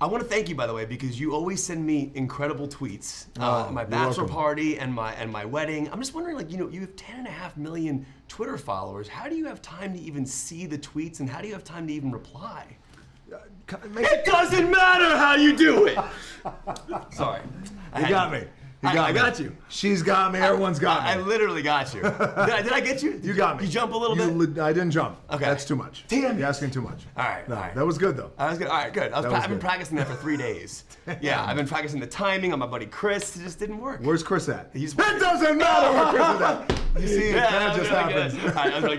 I want to thank you, by the way, because you always send me incredible tweets. My bachelor party and my wedding. I'm just wondering, like, you know, you have 10.5 million Twitter followers. How do you have time to even see the tweets, and how do you have time to even reply? It doesn't matter how you do it. Sorry, you got me. I got you. She's got me. Everyone's got me. I literally got you. Did I get you? You got me. You jump a little bit? I didn't jump. Okay. That's too much. Damn. You're asking too much. All right. No, all right. That was good, though. That was good. All right, good. I've been practicing that for 3 days. Yeah, I've been practicing the timing on my buddy Chris. It just didn't work. Where's Chris at? It doesn't matter where Chris is at. You see, that just happens. All right, that was really good.